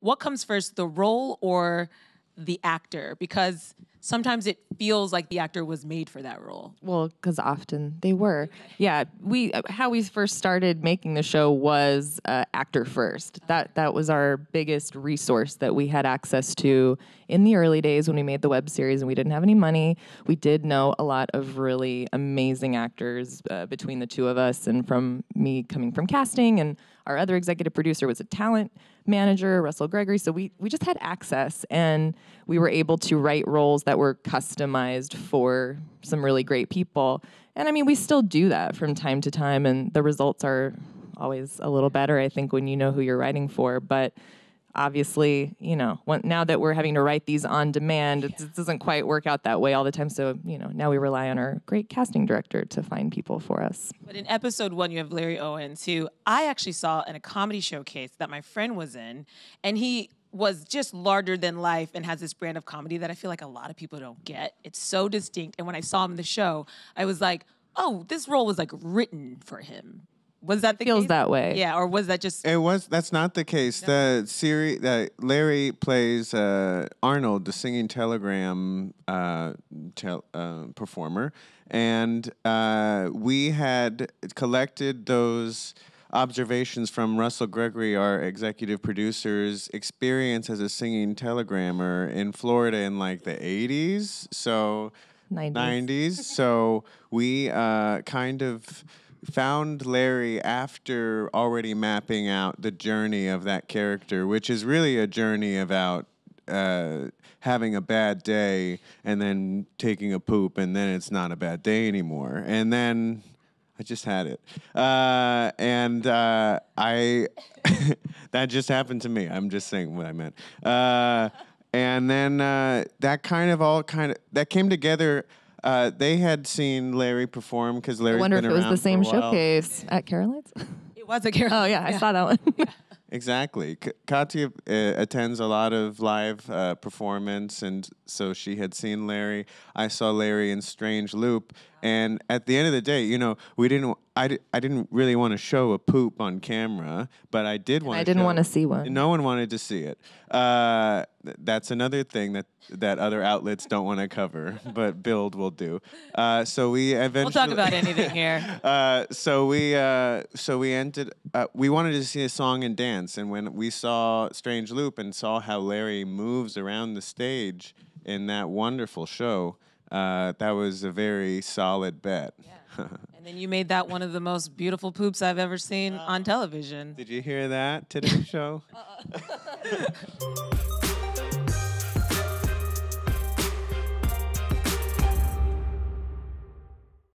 what comes first, the role or the actor? Because sometimes it feels like the actor was made for that role. Well, because often they were. Yeah, how we first started making the show was actor first. That was our biggest resource that we had access to in the early days when we made the web series and we didn't have any money. We did know a lot of really amazing actors between the two of us, and from me coming from casting, and our other executive producer was a talent manager, Russell Gregory. So we just had access, and we were able to write roles that were customized for some really great people. And I mean, we still do that from time to time, and the results are always a little better, I think, when you know who you're writing for. But obviously, you know, now that we're having to write these on demand, it doesn't quite work out that way all the time. So, you know, now we rely on our great casting director to find people for us. But in episode 1, you have Larry Owens, who I actually saw in a comedy showcase that my friend was in, and he was just larger than life and has this brand of comedy that I feel like a lot of people don't get. It's so distinct. And when I saw him in the show, I was like, oh, this role was like written for him. Was that the case? Feels that way. Yeah, or was that just... It was. That's not the case. No. The series that Larry plays Arnold, the singing telegram performer, and we had collected those observations from Russell Gregory, our executive producer's experience as a singing telegrammer in Florida in like the 80s, so 90s. So we kind of found Larry after already mapping out the journey of that character, which is really a journey about having a bad day and then taking a poop, and then it's not a bad day anymore. And then I just had it. That just happened to me. I'm just saying what I meant. And then that kind of that came together. They had seen Larry perform because Larry's been around for a while. I wonder if it was the same showcase at Caroline's. It was at Caroline. Oh, yeah, I saw that one. Yeah. Exactly. Katya attends a lot of live performance, and so she had seen Larry. I saw Larry in Strange Loop, and at the end of the day, you know, I didn't really want to show a poop on camera, but I did want. I didn't want to see one. No one wanted to see it. That's another thing that other outlets don't want to cover, but BUILD will do. So we eventually. We'll talk about anything here. So we ended. We wanted to see a song and dance, and when we saw Strange Loop and saw how Larry moves around the stage in that wonderful show, that was a very solid bet. Yeah. And then you made that one of the most beautiful poops I've ever seen on television. Did you hear that today's show?